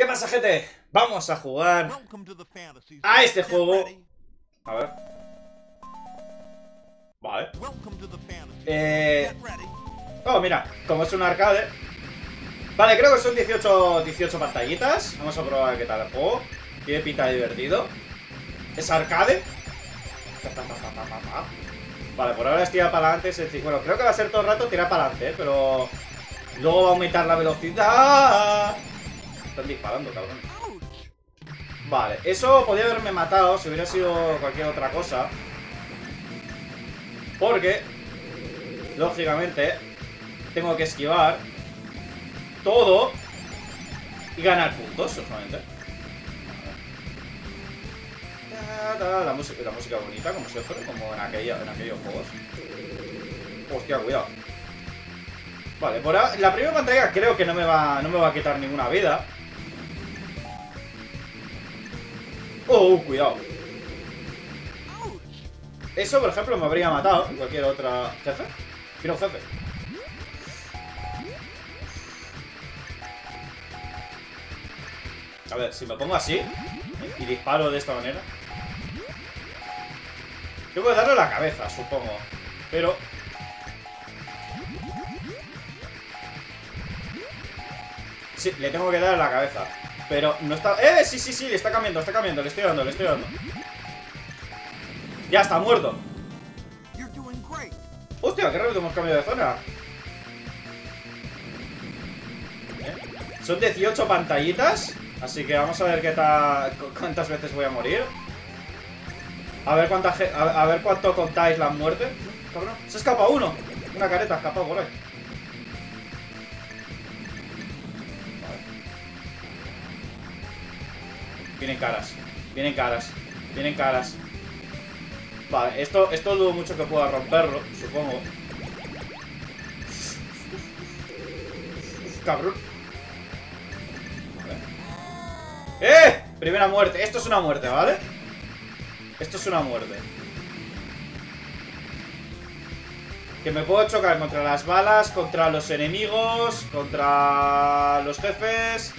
¿Qué pasa, gente? Vamos a jugar a este juego. A ver. Vale. Oh, mira, como es un arcade. Vale, creo que son 18 pantallitas. Vamos a probar qué tal el juego. Tiene pinta divertido. Es arcade. Vale, por ahora es tirar para adelante. Bueno, creo que va a ser todo el rato tirar para adelante, pero luego va a aumentar la velocidad. Están disparando, cabrón. Vale, eso podría haberme matado si hubiera sido cualquier otra cosa. Porque, lógicamente, tengo que esquivar todo y ganar puntos, solamente. La música bonita, como siempre, como en aquellos juegos. Hostia, cuidado. Vale, por ahora, la primera pantalla creo que no me va a quitar ninguna vida. Oh, cuidado. Eso, por ejemplo, me habría matado en cualquier otra... ¿Jefe? Quiero un jefe. A ver, si me pongo así y disparo de esta manera, yo puedo darle la cabeza, supongo. Pero... sí, le tengo que dar la cabeza. Pero no está... ¡Eh! Sí, sí, sí, le está cambiando, le estoy dando, ¡Ya está muerto! ¡Hostia! ¡Qué rápido hemos cambiado de zona! Son 18 pantallitas. Así que vamos a ver qué tal... cuántas veces voy a morir. A ver cuánta... a ver cuánto contáis las muertes. Cabrón, se escapa uno. Una careta escapado por ahí. Vale. Vienen caras. Vale, esto dudo mucho que pueda romperlo, supongo. Cabrón. ¡Eh! Primera muerte. Esto es una muerte, ¿vale? Esto es una muerte. Que me puedo chocar contra las balas, contra los enemigos, contra los jefes.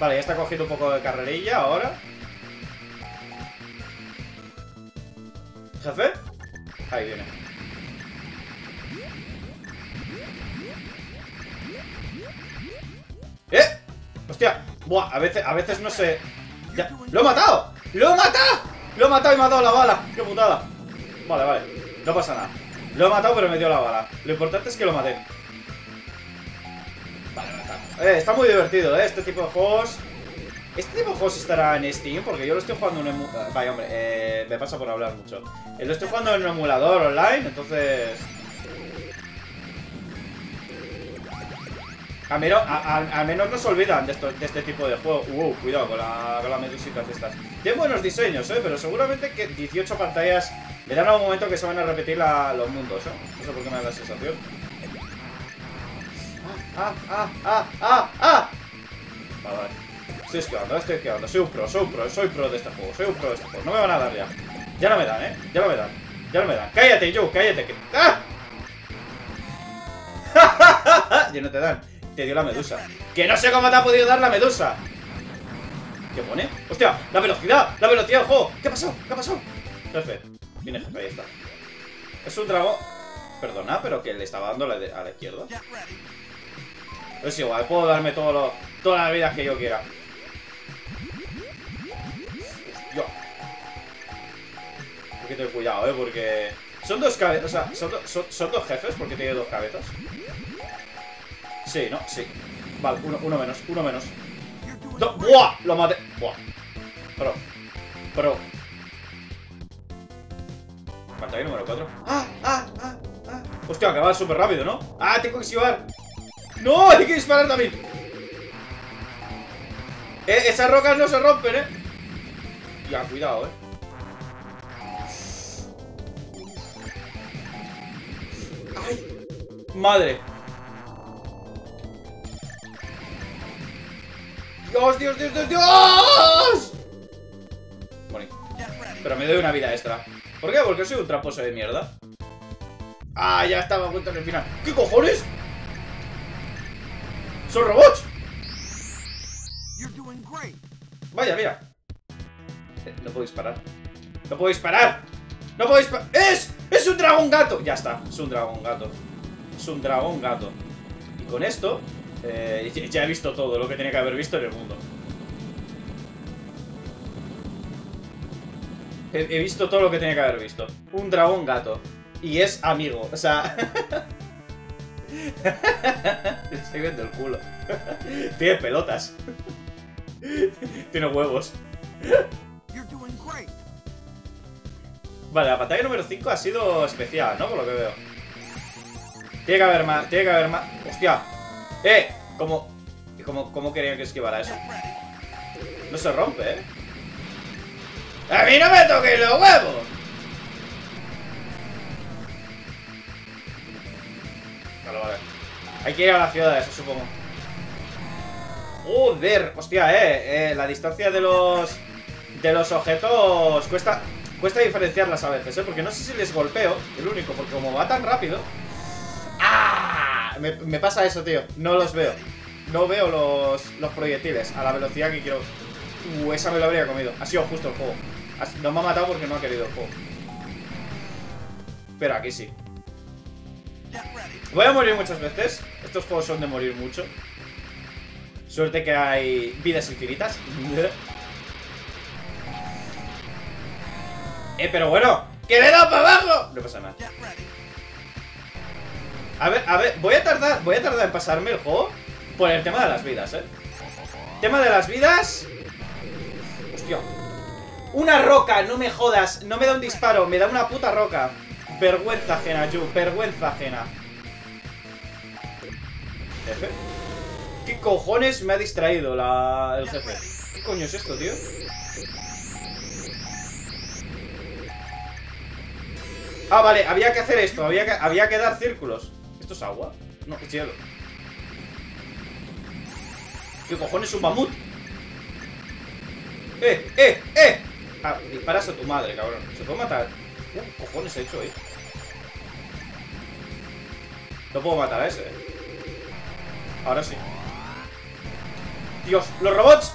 Vale, ya está cogiendo un poco de carrerilla ahora. ¿Jefe? Ahí viene. ¡Eh! ¡Hostia! Buah, a veces no sé... Ya. ¡Lo he matado! ¡Lo he matado! ¡Lo he matado y me ha dado la bala! ¡Qué putada! Vale, vale. No pasa nada. Lo he matado pero me dio la bala. Lo importante es que lo maté. Vale, vale. Está muy divertido, ¿eh? Este tipo de juegos... ¿Este tipo de juegos estará en Steam? Porque yo lo estoy jugando en un emulador. Vaya, hombre, me pasa por hablar mucho. Lo estoy jugando en un emulador online, entonces... Al menos no se olvidan de este tipo de juego. Cuidado con las medusitas estas. Tienen buenos diseños, pero seguramente que 18 pantallas me dan a un momento que se van a repetir los mundos, No sé por qué me da la sensación. Vale, vale. Estoy esquivando, soy un pro de este juego, no me van a dar ya. Ya no me dan, ya no me dan. Cállate, Joe, cállate. Que... ¡Ah! Ya no te dan. Te dio la medusa. Que no sé cómo te ha podido dar la medusa. ¿Qué pone? ¡Hostia! La velocidad del juego. ¿Qué pasó? Jefe. Viene jefe, ahí está. Es un dragón. Perdona, pero que le estaba dando a la izquierda. Es igual, puedo darme todas las vidas que yo quiera. Hostia. Hay que tener cuidado, porque... Son dos cabezas, son dos jefes porque tiene dos cabezas. Sí, ¿no? Sí. Vale, uno menos. ¡No! ¡Buah! Lo maté. ¡Buah! Pro. Pantalla número 4. ¡Ah! Hostia, acaba súper rápido, ¿no? ¡Ah! Tengo que esquivar. ¡No! Hay que disparar también. Esas rocas no se rompen, Ya, cuidado, ¡Ay! ¡Madre! ¡Dios! Bueno, pero me doy una vida extra. ¿Por qué? Porque soy un tramposo de mierda. ¡Ah! Ya estaba a punto en el final. ¿Qué cojones? ¡Son robots! Vaya, mira. No puedo disparar. No puedo disparar. No puedo disparar. ¡Es un dragón gato! Ya está, es un dragón gato. Es un dragón gato. Y con esto ya he visto todo lo que tenía que haber visto en el mundo. He visto todo lo que tenía que haber visto. Un dragón gato. Y es amigo, o sea... Le estoy viendo el culo. Tiene pelotas. Tiene huevos. Vale, la batalla número 5 ha sido especial, ¿no? Por lo que veo. Tiene que haber más, tiene que haber más. ¡Hostia! ¿Cómo querían que esquivara eso? No se rompe, ¿eh? ¡A mí no me toquéis los huevos! Vale. Hay que ir a la ciudad, eso supongo. ¡Joder! Hostia, la distancia de los... objetos cuesta diferenciarlas a veces, porque no sé si les golpeo. El único, porque como va tan rápido... ¡Ah! Me pasa eso, tío. No los veo. No veo los proyectiles a la velocidad que quiero. Esa me lo habría comido. Ha sido justo el juego. No me ha matado porque no ha querido el juego. Pero aquí sí. Voy a morir muchas veces. Estos juegos son de morir mucho. Suerte que hay vidas infinitas. Pero bueno, ¡que le he dado para abajo! No pasa nada. A ver, voy a tardar en pasarme el juego por el tema de las vidas, Tema de las vidas. Hostia. Una roca, no me jodas. No me da un disparo, me da una puta roca. Vergüenza ajena, Yu, vergüenza ajena. ¿Jefe? ¿Qué cojones me ha distraído el jefe? ¿Qué coño es esto, tío? Ah, vale, había que hacer esto, había que dar círculos. ¿Esto es agua? No, es hielo. ¿Qué cojones es un mamut? ¡Eh! Ah, disparas a tu madre, cabrón. Se puede matar. ¿Qué cojones he hecho ahí? No puedo matar a ese, Ahora sí. Dios, los robots.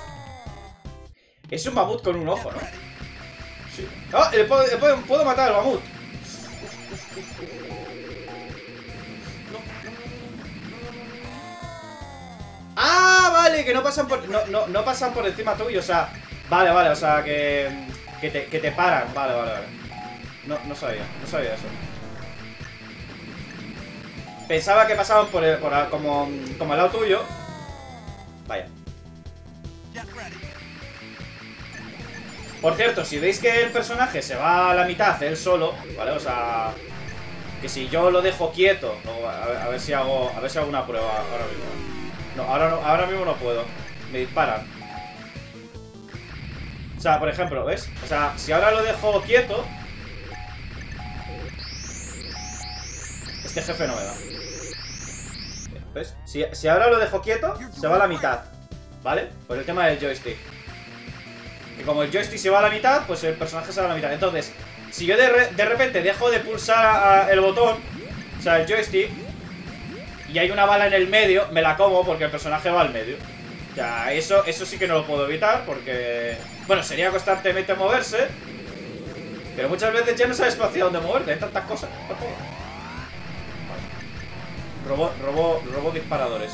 Es un mamut con un ojo, ¿no? Sí. ¡Ah! Puedo matar al mamut. No. ¡Ah! Vale, que no pasan por... No pasan por encima tuyo, Vale, o sea, que te paran. Vale. No sabía eso. Pensaba que pasaban como al lado tuyo. Vaya. Por cierto, si veis que el personaje se va a la mitad él solo, ¿vale? O sea, que si yo lo dejo quieto, no, a ver si hago una prueba ahora mismo. No, ahora mismo no puedo. Me disparan. O sea, por ejemplo, ¿ves? O sea, si ahora lo dejo quieto, este jefe no me da. ¿Ves? Si ahora lo dejo quieto, se va a la mitad, ¿vale? Por el tema del joystick. Que como el joystick se va a la mitad, pues el personaje se va a la mitad. Entonces, si yo de repente dejo de pulsar el botón, o sea, el joystick, y hay una bala en el medio, me la como porque el personaje va al medio. O sea, eso sí que no lo puedo evitar porque... Bueno, sería constantemente moverse, pero muchas veces ya no sabes hacia dónde moverte, hay tantas cosas. Robo disparadores.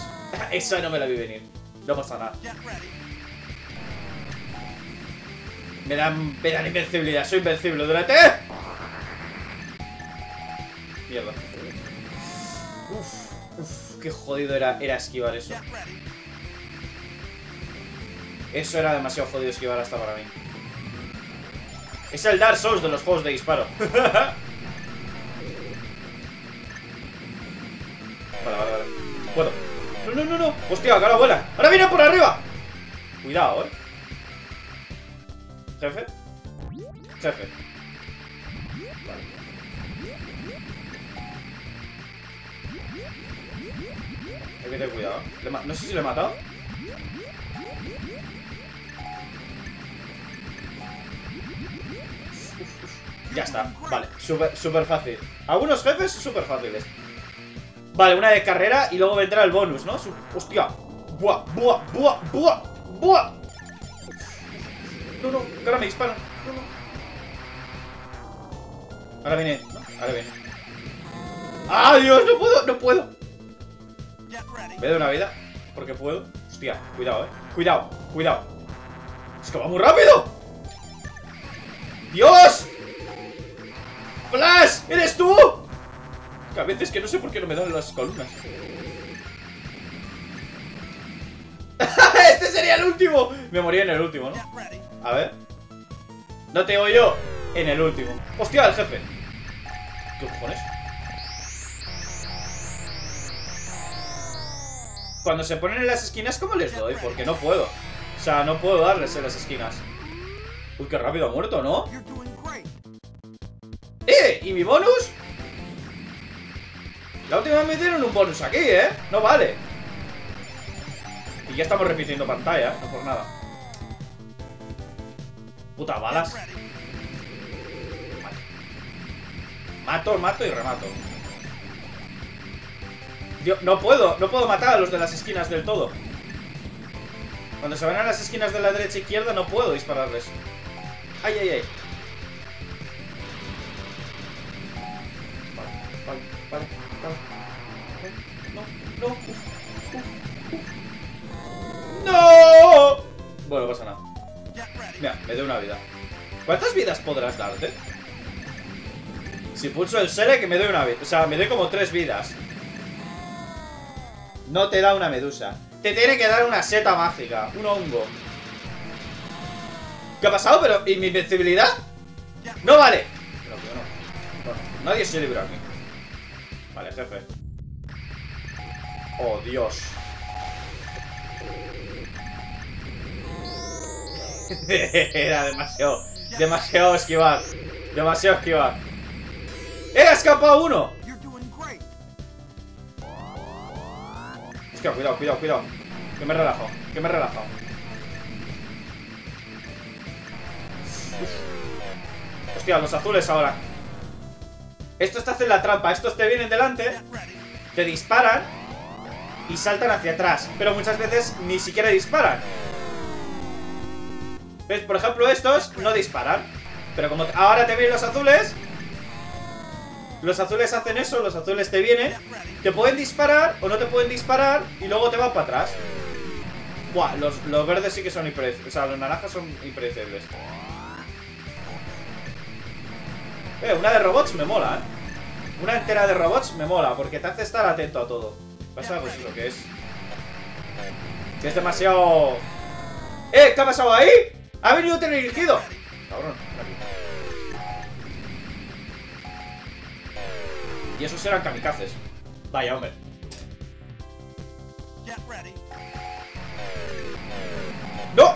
Esa no me la vi venir. No pasa nada. Me dan invencibilidad. Soy invencible. ¡Durante! Mierda. Uff, qué jodido era esquivar eso. Eso era demasiado jodido esquivar hasta para mí. Es el Dark Souls de los juegos de disparo. Vale. Puedo. No. Hostia, que ahora vuela. Ahora viene por arriba. Cuidado, Jefe. Vale. Hay que tener cuidado. No sé si le he matado. Ya está. Vale. Súper fácil. Algunos jefes súper fáciles. Vale, una de carrera y luego vendrá el bonus, ¿no? Hostia. Buah, buah, buah, buah, ¡Buah! No, no, ahora me disparan. No, no. Ahora viene, ¿no? Ahora viene. ¡Ah, Dios! ¡No puedo! ¡No puedo! Me doy una vida, porque puedo. Hostia, cuidado, cuidado, cuidado. ¡Es que va muy rápido! ¡Dios! ¡Flash! ¡Eres tú! Que a veces que no sé por qué no me dan las columnas. ¡Este sería el último! Me morí en el último, ¿no? A ver. No te oigo en el último. ¡Hostia, el jefe! ¿Qué cojones? Cuando se ponen en las esquinas, ¿cómo les doy? Porque no puedo. O sea, no puedo darles en las esquinas. Uy, qué rápido ha muerto, ¿no? ¿Y mi bonus? La última vez me dieron un bonus aquí, ¿eh? No vale. Y ya estamos repitiendo pantalla, no por nada. Puta, balas. Mato, mato y remato. Dios, no puedo matar a los de las esquinas del todo. Cuando se van a las esquinas de la derecha e izquierda no puedo dispararles. Ay, ay, ay. Vale, vale, vale. No, no. ¡No! Bueno, pasa nada. Mira, me doy una vida. ¿Cuántas vidas podrás darte? Si pulso el Select que me doy una vida. O sea, me doy como 3 vidas. No te da una medusa. Te tiene que dar una seta mágica. Un hongo. ¿Qué ha pasado? ¿Pero? ¿Y mi invencibilidad? ¡No vale! Pero que no. Bueno, nadie se libra aquí. Vale, jefe. Oh, Dios. Era demasiado. Demasiado esquivar. Demasiado esquivar. ¡He escapado uno! Hostia, cuidado, cuidado, cuidado. Que me he relajado, que me he relajado. Hostia, los azules ahora. Estos te hacen la trampa. Estos te vienen delante, te disparan y saltan hacia atrás. Pero muchas veces ni siquiera disparan. ¿Ves? Por ejemplo, estos no disparan. Pero como ahora te vienen los azules hacen eso, los azules te vienen, te pueden disparar o no te pueden disparar y luego te van para atrás. Buah, los verdes sí que son impredecibles, o sea, los naranjas son impredecibles. Una de robots me mola, ¿eh? Una entera de robots me mola porque te hace estar atento a todo. Pasa pues lo que es. Que es demasiado... ¿Qué ha pasado ahí? ¡Ha venido otro dirigido! Cabrón, aquí. Y esos eran kamikazes. Vaya, hombre. ¡No!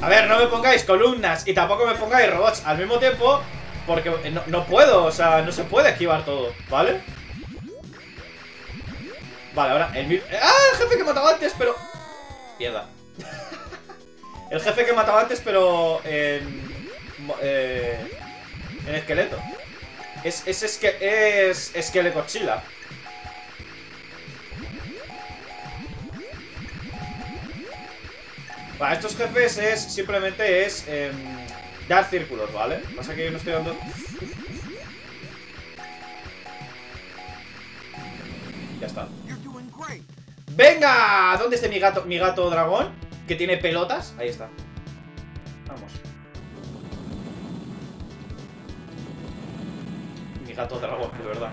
A ver, no me pongáis columnas y tampoco me pongáis robots al mismo tiempo, porque no puedo, o sea, no se puede esquivar todo, ¿vale? Vale, ahora el mismo... ¡Ah! El jefe que mataba antes, pero... Mierda. El jefe que mataba antes, pero en esqueleto. Es esquelecochila. Bueno, estos jefes es simplemente es dar círculos, ¿vale? Pasa que yo no estoy dando. Ya está. ¡Venga! ¿Dónde está mi gato dragón? Que tiene pelotas. Ahí está. Vamos. Mi gato dragón, de verdad.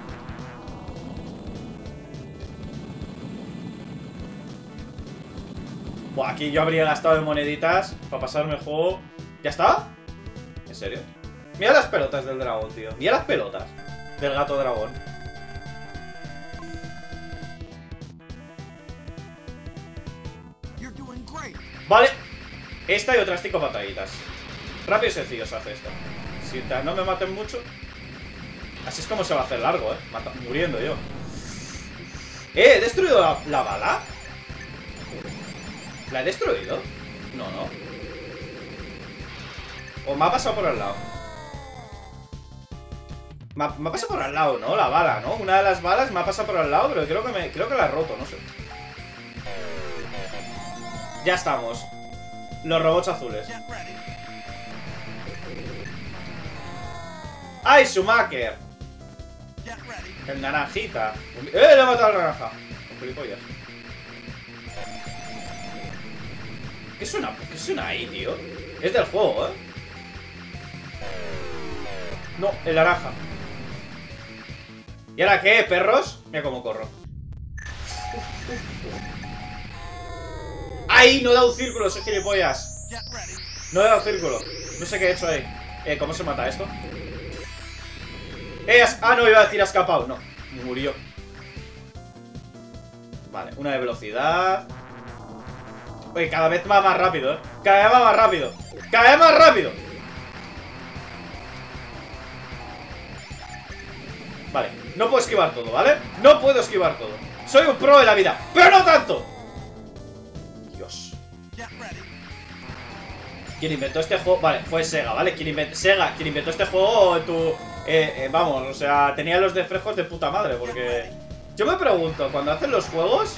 Buah, aquí yo habría gastado en moneditas para pasarme el juego. ¿Ya está? ¿En serio? Mira las pelotas del dragón, tío. Mira las pelotas del gato dragón. Vale, esta y otras 5 batallitas. Rápido y sencillo se hace esto. Si no me maten mucho. Así es como se va a hacer largo, muriendo yo. He destruido la bala. ¿La he destruido? No, no. ¿O me ha pasado por al lado? Me ha pasado por al lado, ¿no? La bala, ¿no? Una de las balas me ha pasado por al lado, pero creo que la he roto, no sé. Ya estamos. Los robots azules. ¡Ay, Schumacher! El naranjita. ¡Eh! Le ha matado a la naranja. Con gilipollas. ¿Qué suena? ¿Qué suena ahí, tío? Es del juego, ¿eh? No, el naranja. ¿Y ahora qué, perros? Mira cómo corro. ¡Ay! No he dado un círculo, soy gilipollas. No he dado un círculo. No sé qué he hecho ahí. ¿Cómo se mata esto? Ah, no, iba a decir ha escapado. No, murió. Vale, una de velocidad. Oye, cada vez va más rápido, ¿eh? Cada vez va más rápido. ¡Cada vez más rápido! Vale, no puedo esquivar todo, ¿vale? No puedo esquivar todo. Soy un pro de la vida, pero no tanto. Dios. ¿Quién inventó este juego? Vale, fue Sega, ¿vale? Sega, quien inventó este juego, tú... vamos, o sea, tenía los reflejos de puta madre, porque... Yo me pregunto, cuando hacen los juegos...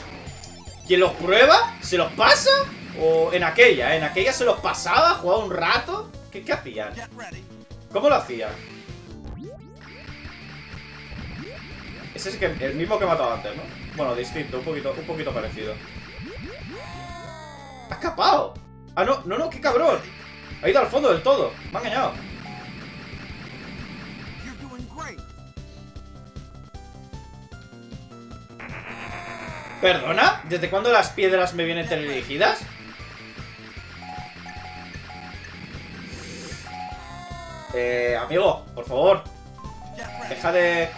¿Quién los prueba? ¿Se los pasa? O en aquella se los pasaba, jugaba un rato. ¿Qué hacían? ¿Cómo lo hacían? Ese es el mismo que he matado antes, ¿no? Bueno, distinto, un poquito parecido. ¡Ha escapado! ¡Ah, no! ¡No, no! ¡Qué cabrón! Ha ido al fondo del todo. Me ha engañado. ¿Perdona? ¿Desde cuándo las piedras me vienen teledirigidas? Amigo, por favor. Deja de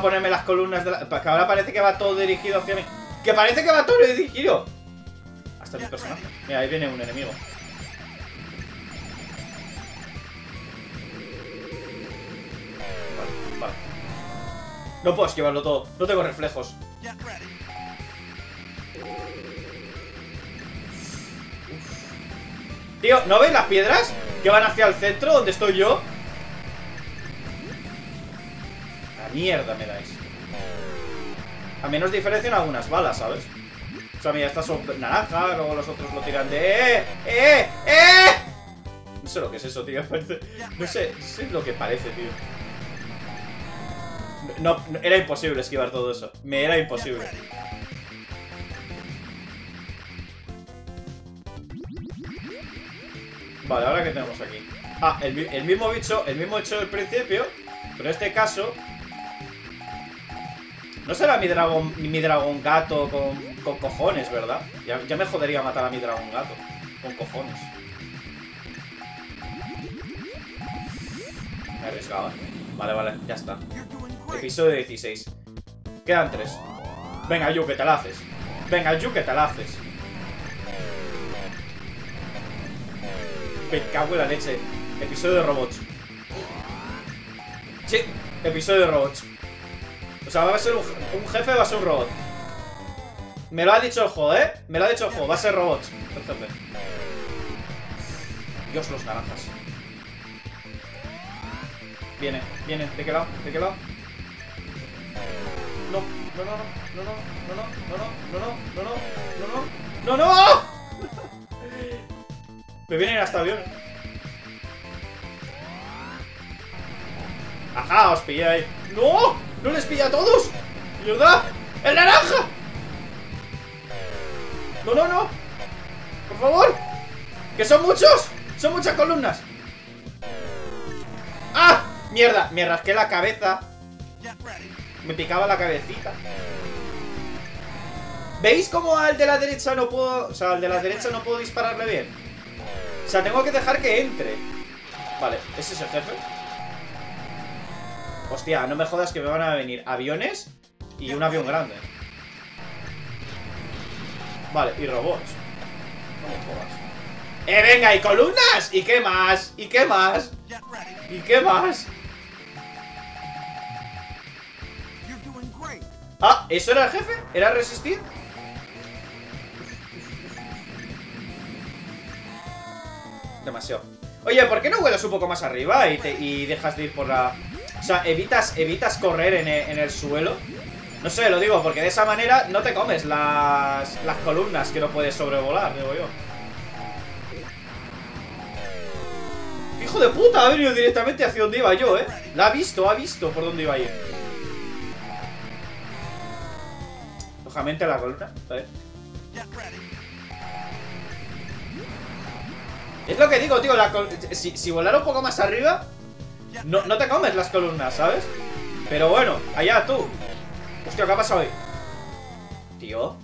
ponerme las columnas de la... Que ahora parece que va todo dirigido hacia mí. ¡Que parece que va todo dirigido! Hasta mi personaje. Mira, ahí viene un enemigo. Vale, vale. No puedo esquivarlo todo. No tengo reflejos. Tío, ¿no veis las piedras? Que van hacia el centro, donde estoy yo. La mierda me dais. A menos diferencian algunas balas, ¿sabes? O sea, mira, estas son naranja, luego los otros lo tiran de... No sé lo que es eso, tío. No sé, es lo que parece, tío. No, era imposible esquivar todo eso. Me era imposible. Vale, ahora que tenemos aquí. Ah, el mismo bicho del principio. Pero en este caso. No será mi dragón gato con cojones, ¿verdad? Ya me jodería matar a mi dragón gato. Con cojones. Me arriesgaba. Vale, ya está. Episodio 16. Quedan 3. Venga, Yu, que te la haces. Venga, Yu, que te la haces. Me cago en la leche. Episodio de robots. Sí, episodio de robots. O sea, va a ser un jefe, va a ser un robot. Me lo ha dicho el juego, ¿eh? Me lo ha dicho el juego, va a ser robots. Entonces, Dios, los naranjas. Viene, ¿de qué lado? ¿De qué lado? No. Me vienen hasta aviones. Ajá, os pillé ahí. ¡No! ¡No les pilla a todos! ¡Ayuda! ¡El naranja! ¡No! ¡Por favor! ¡Que son muchos! ¡Son muchas columnas! ¡Ah! ¡Mierda! Me rasqué la cabeza. Me picaba la cabecita. ¿Veis cómo al de la derecha no puedo... O sea, al de la derecha no puedo dispararle bien? O sea, tengo que dejar que entre. Vale, ¿ese es el jefe? Hostia, no me jodas que me van a venir aviones y un avión grande. Vale, y robots. No me jodas. Venga, y columnas. ¿Y qué más? ¿Y qué más? ¿Y qué más? Ah, ¿eso era el jefe? ¿Era resistir? Demasiado. Oye, ¿por qué no vuelas un poco más arriba y dejas de ir por la... O sea, evitas correr en el suelo No sé, lo digo, porque de esa manera no te comes las columnas que no puedes sobrevolar, digo yo. ¡Hijo de puta! Ha venido directamente hacia donde iba yo, ¿eh? La ha visto por dónde iba yo. Lógicamente a la columna, ¿vale? Es lo que digo, tío, si volar un poco más arriba, no te comes las columnas, ¿sabes? Pero bueno, allá tú. Hostia, ¿qué ha pasado ahí? Tío.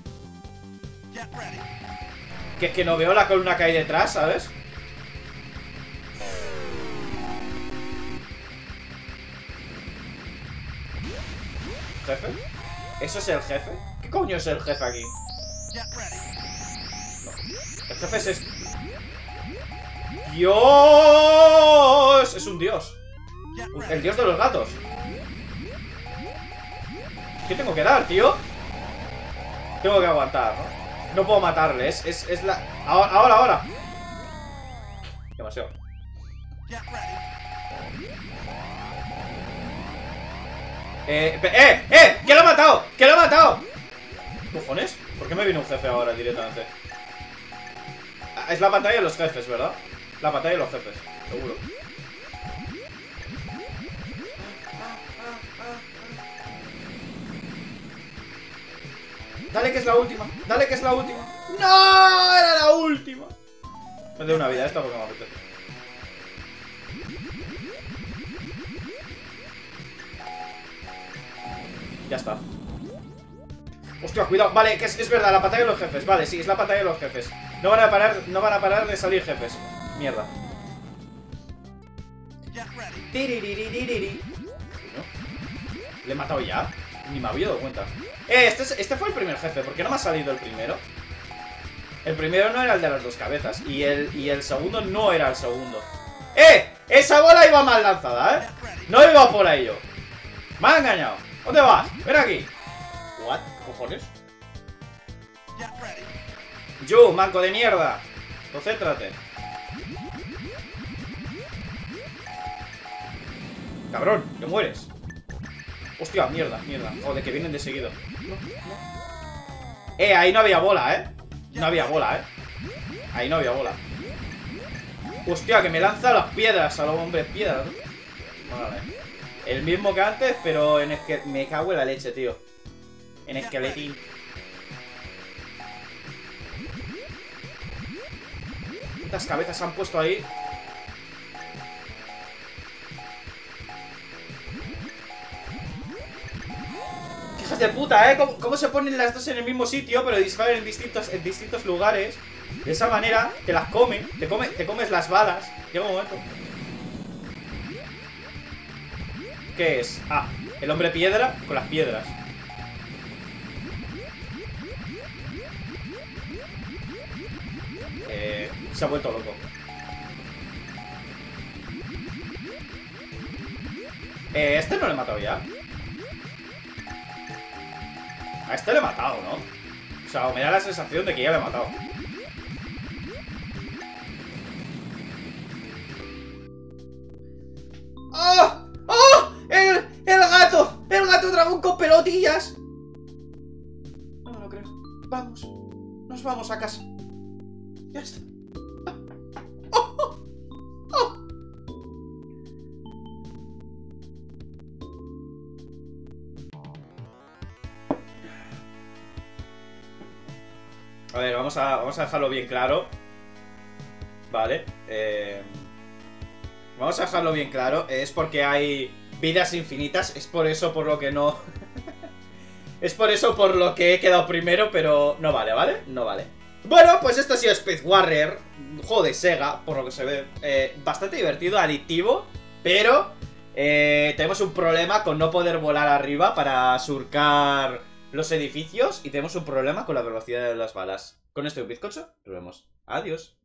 Que es que no veo la columna que hay detrás, ¿sabes? ¿Jefe? ¿Eso es el jefe? ¿Qué coño es el jefe aquí? No. El jefe es este. ¡Dios! Es un dios. El dios de los gatos. ¿Qué tengo que dar, tío? Tengo que aguantar, ¿no? No puedo matarle, es la... Ahora. Demasiado. ¡Que lo ha matado! ¡Que lo ha matado! ¿Cojones? ¿Por qué me vino un jefe ahora directamente? Es la pantalla de los jefes, ¿verdad? La pantalla de los jefes, seguro. Dale, que es la última. Dale, que es la última. ¡No! Era la última. Me doy una vida a esta porque me apetece. Ya está. Hostia, cuidado. Vale, que es verdad, la pantalla de los jefes. Vale, sí, es la pantalla de los jefes. No van a parar de salir jefes. Mierda. ¿Le he matado ya? Ni me había dado cuenta. Este fue el primer jefe. ¿Por qué no me ha salido el primero? El primero no era el de las dos cabezas. Y el segundo no era el segundo. Esa bola iba mal lanzada, ¿eh? No iba por ahí yo. Me ha engañado. ¿Dónde vas? Ven aquí. ¿What? ¿Qué cojones? Yo, manco de mierda. Concéntrate. Cabrón, que mueres. Hostia, mierda. Joder, que vienen de seguido. No. Ahí no había bola, ¿eh? Ahí no había bola. Hostia, que me lanza las piedras a los hombres piedras. Vale. El mismo que antes, pero en me cago en la leche, tío. En esqueletín. ¿Cuántas cabezas se han puesto ahí? De puta, ¿eh? ¿Cómo se ponen las dos en el mismo sitio, pero disparan en distintos lugares? De esa manera te las comen, te comes las balas. Llega un momento. ¿Qué es? Ah, el hombre piedra con las piedras. Se ha vuelto loco. Este no lo he matado ya. A este le he matado, ¿no? O sea, me da la sensación de que ya le he matado. ¡Oh! ¡Oh! ¡El gato! ¡El gato dragón con pelotillas! No me lo creo. Vamos. Nos vamos a casa. Ya está. A ver, vamos a dejarlo bien claro. Vale. Vamos a dejarlo bien claro. Es porque hay vidas infinitas. Es por eso por lo que no... es por eso por lo que he quedado primero, pero no vale, ¿vale? No vale. Bueno, pues esto ha sido Space Harrier. Juego de Sega, por lo que se ve. Bastante divertido, adictivo. Pero tenemos un problema con no poder volar arriba para surcar... los edificios, y tenemos un problema con la velocidad de las balas. Con esto y un bizcocho, nos vemos. Adiós.